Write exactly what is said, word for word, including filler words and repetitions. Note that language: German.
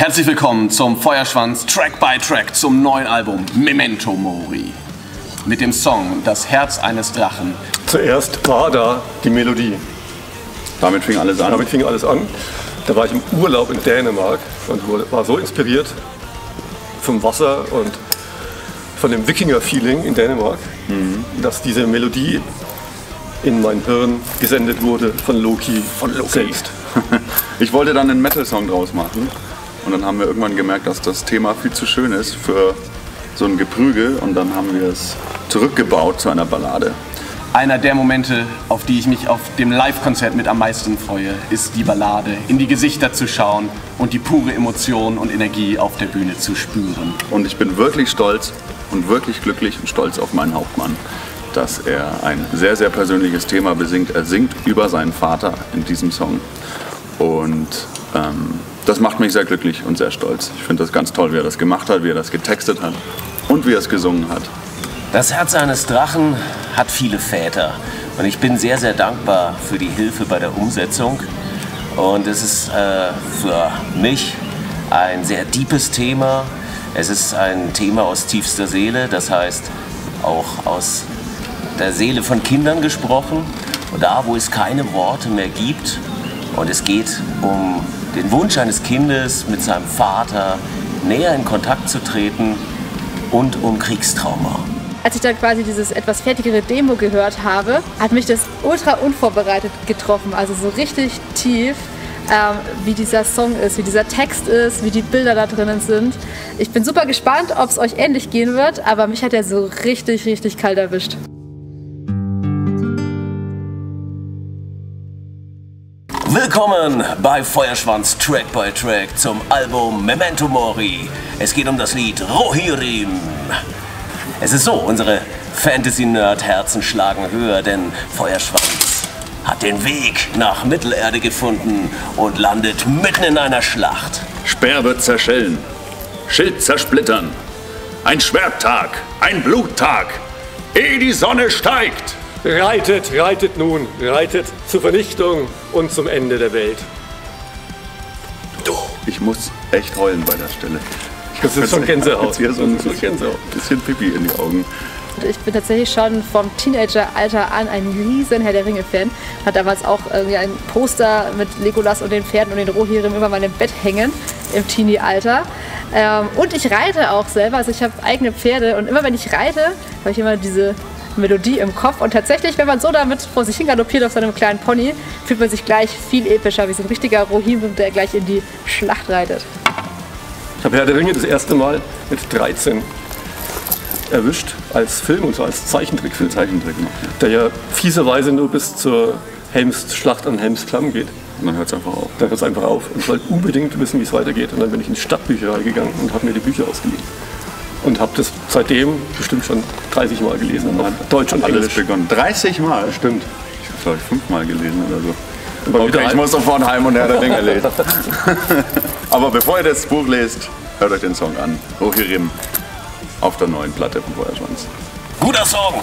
Herzlich willkommen zum Feuerschwanz Track by Track zum neuen Album Memento Mori. Mit dem Song Das Herz eines Drachen. Zuerst war da die Melodie. Damit fing alles an? Damit fing alles an. Da war ich im Urlaub in Dänemark und war so inspiriert vom Wasser und von dem Wikinger-Feeling in Dänemark, mhm. dass diese Melodie in mein Hirn gesendet wurde von Loki, von Loki. selbst. Ich wollte dann einen Metal-Song draus machen. Und dann haben wir irgendwann gemerkt, dass das Thema viel zu schön ist für so ein Geprügel. Und dann haben wir es zurückgebaut zu einer Ballade. Einer der Momente, auf die ich mich auf dem Live-Konzert mit am meisten freue, ist die Ballade. In die Gesichter zu schauen und die pure Emotion und Energie auf der Bühne zu spüren. Und ich bin wirklich stolz und wirklich glücklich und stolz auf meinen Hauptmann, dass er ein sehr, sehr persönliches Thema besingt. Er singt über seinen Vater in diesem Song. Und ähm, das macht mich sehr glücklich und sehr stolz. Ich finde das ganz toll, wie er das gemacht hat, wie er das getextet hat und wie er es gesungen hat. Das Herz eines Drachen hat viele Väter. Und ich bin sehr, sehr dankbar für die Hilfe bei der Umsetzung. Und es ist äh, für mich ein sehr tiefes Thema. Es ist ein Thema aus tiefster Seele, das heißt auch aus der Seele von Kindern gesprochen. Und da, wo es keine Worte mehr gibt. Und es geht um den Wunsch eines Kindes, mit seinem Vater näher in Kontakt zu treten und um Kriegstrauma. Als ich dann quasi dieses etwas fertigere Demo gehört habe, hat mich das ultra unvorbereitet getroffen, also so richtig tief, ähm, wie dieser Song ist, wie dieser Text ist, wie die Bilder da drinnen sind. Ich bin super gespannt, ob es euch ähnlich gehen wird, aber mich hat er so richtig, richtig kalt erwischt. Willkommen bei Feuerschwanz Track by Track zum Album Memento Mori. Es geht um das Lied Rohirrim. Es ist so, unsere Fantasy-Nerd-Herzen schlagen höher, denn Feuerschwanz hat den Weg nach Mittelerde gefunden und landet mitten in einer Schlacht. Speer wird zerschellen, Schild zersplittern, ein Schwerttag, ein Bluttag, ehe die Sonne steigt. Reitet, reitet nun, reitet zur Vernichtung und zum Ende der Welt. Ich muss echt heulen bei der Stelle. Das ist schon Gänsehaut. Hier so ein bisschen Pipi in die Augen. Ich bin tatsächlich schon vom Teenageralter an ein riesen Herr der Ringe-Fan. Hat damals auch irgendwie ein Poster mit Legolas und den Pferden und den Rohirrim über meinem Bett hängen im Teenie-Alter. Und ich reite auch selber, also ich habe eigene Pferde und immer wenn ich reite, habe ich immer diese Melodie im Kopf und tatsächlich, wenn man so damit vor sich hin galoppiert auf seinem kleinen Pony, fühlt man sich gleich viel epischer, wie so ein richtiger Rohirrim, der gleich in die Schlacht reitet. Ich habe Herr der Ringe das erste Mal mit dreizehn erwischt, als Film und so als Zeichentrickfilm, Zeichentrick, ne? der ja fieserweise nur bis zur Helms Schlacht an Helmsklamm geht. Und dann hört es einfach auf. Dann hört es einfach auf und ich wollte unbedingt wissen, wie es weitergeht. Und dann bin ich in die Stadtbücherei gegangen und habe mir die Bücher ausgeliehen. Und habe das seitdem bestimmt schon dreißig Mal gelesen. Auf Deutsch und Englisch begonnen. dreißig Mal? Stimmt. Ich habe es, glaube ich, fünfmal gelesen oder so. Aber okay, ich muss sofort heim und Herr der Ringe lesen. Aber bevor ihr das Buch lest, hört euch den Song an. Rohirrim auf der neuen Platte von Feuerschwanz. Guter Song!